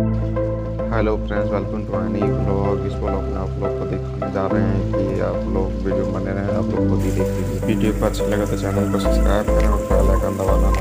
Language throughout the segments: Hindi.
Hello friends, welcome to my new vlog. इस व्लॉग में आप लोग को देखने जा रहे हैं कि आप लोग वीडियो बने रहे हैं, आप लोग खुद ही देख लीजिए। वीडियो को अच्छा लगा तो चैनल को सब्सक्राइब करें और बेल आइकन दबाना ना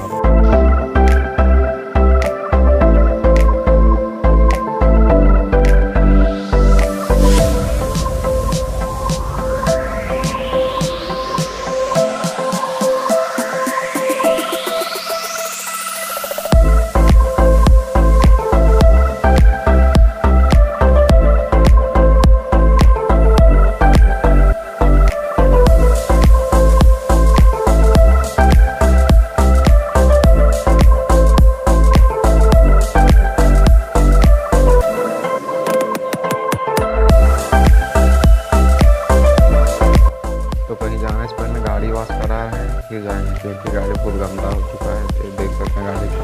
जाएंगे। देखिए गाड़ी बहुत गंदा हो चुका है, तो देख सकते हैं गाड़ी का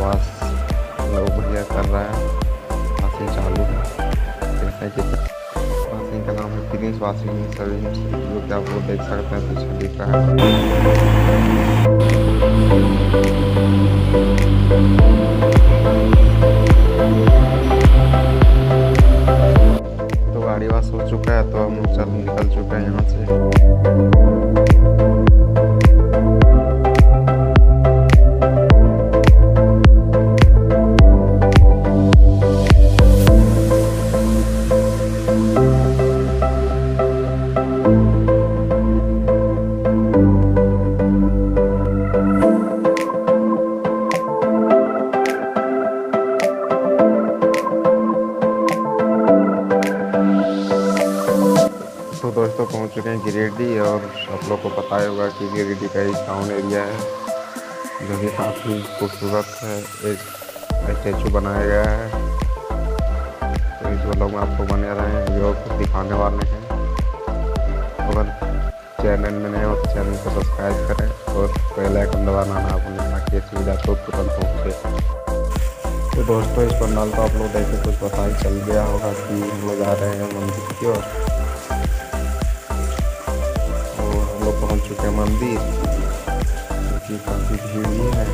वास लोग बढ़िया कर रहा है। वाशिंग चालू है, वाशिंग का नाम है फिनिश वाशिंग सर्विस, जो कि आप लोग देख सकते हैं पीछे दिख रहा है। तो गाड़ी वाश हो चुका है, तो हम लोग चल निकल चुके हैं यहाँ से। तो दोस्तों पहुंच चुके हैं गिरिडीह, और आप लोग को पता ही होगा कि गिरिडीह का एक टाउन एरिया है जो कि काफ़ी खूबसूरत है। एक स्टैचू बनाया गया है, तो इस व्लॉग में आपको बने रहे हैं, जो कुछ दिखाने वाले हैं। अगर चैनल में नए हो तो चैनल को सब्सक्राइब करें और बेल आइकन दबाना ना भूलें, ताकि सुविधा तो तुरंत पहुँचे। तो दोस्तों इस पंडाल को आप लोग देखें, कुछ पता ही चल गया होगा कि हम लोग आ रहे हैं मंदिर की ओर। पहुंच चुके हैं मंदिर, क्योंकि काफ़ी भीड़ ही है।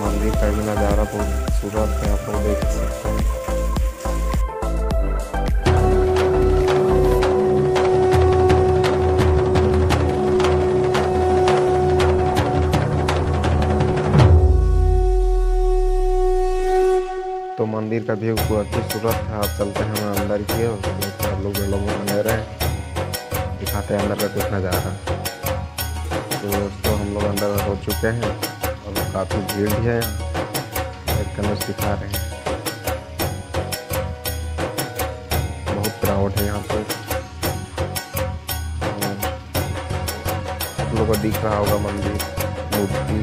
मंदिर का भी नज़ारा बहुत खूबसूरत है, आप लोग देख सकते हैं। तो मंदिर का व्यू बहुत खूबसूरत है। आप चलते हैं अंदर की ओर, आप लोग बने रहे, दिखाते हैं अंदर का कुछ नज़ारा। तो दोस्तों हम लोग अंदर हो चुके हैं और काफ़ी भीड़ भी है, एक कलश दिखा रहे हैं। बहुत क्राउड है यहाँ पे, आप लोगों को दिख रहा होगा मंदिर मूर्ति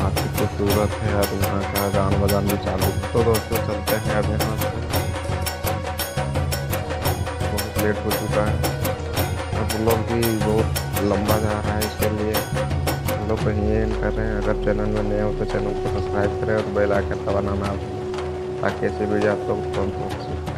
काफ़ी खूबसूरत है, और यहाँ का गान बजान भी चालू। तो दोस्तों चलते हैं अब यहाँ से, लेट हो चुका है। अब लोग भी बहुत लंबा जा रहा है, इसके लिए हम लोग कहीं एंड कर रहे हैं। अगर चैनल में नए हो तो चैनल को सब्सक्राइब करें और बेल आइकन दबाना ना भूलें, ताकि ऐसे वीडियो आप लोग तुरंत पहुँचे।